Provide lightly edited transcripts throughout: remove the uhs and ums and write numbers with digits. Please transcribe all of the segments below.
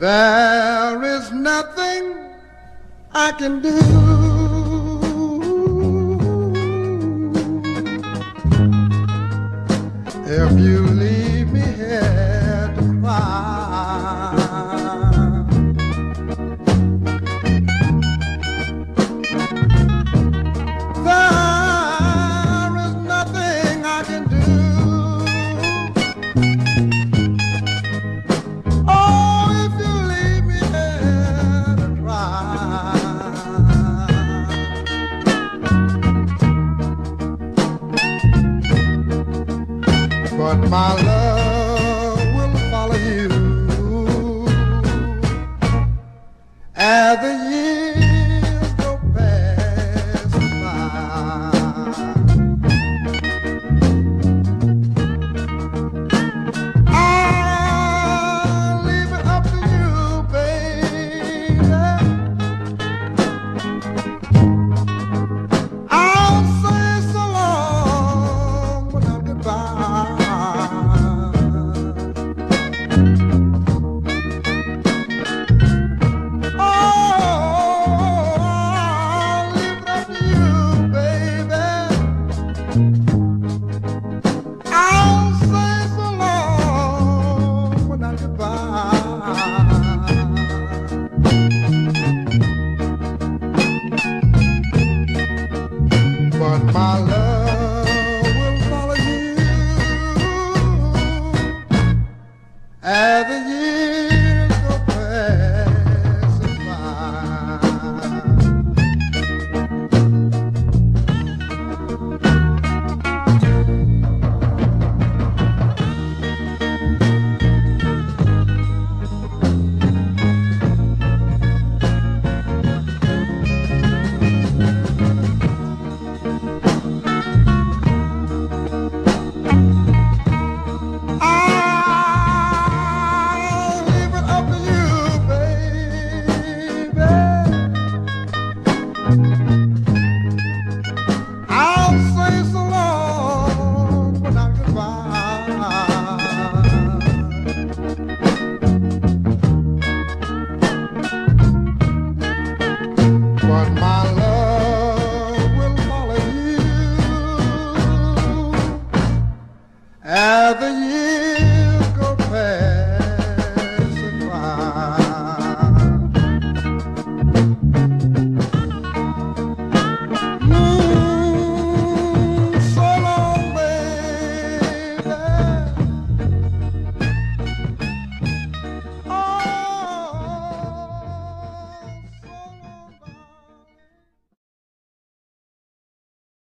There is nothing I can do. If you leave me here to cry, there is nothing I can do. Oh, if you leave me here to cry, but my love will follow you as the years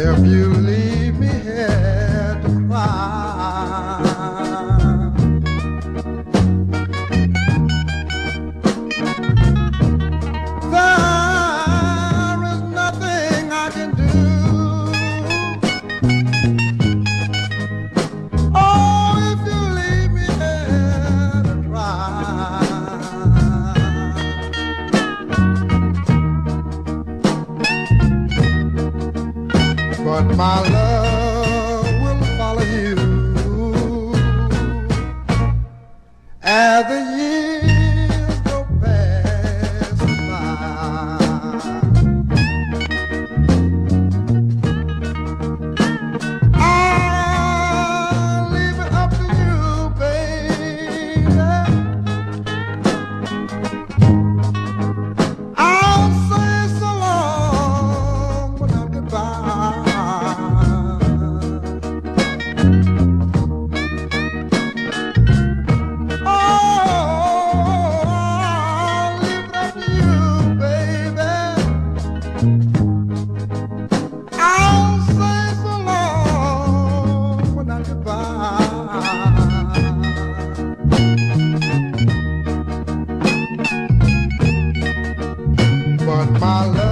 if you leave me here to cry, there is nothing I can do. Oh, if you leave me here to cry, but my love will follow you as the years go past by. I'll leave it up to you, baby. I'll say so long without goodbye. My love.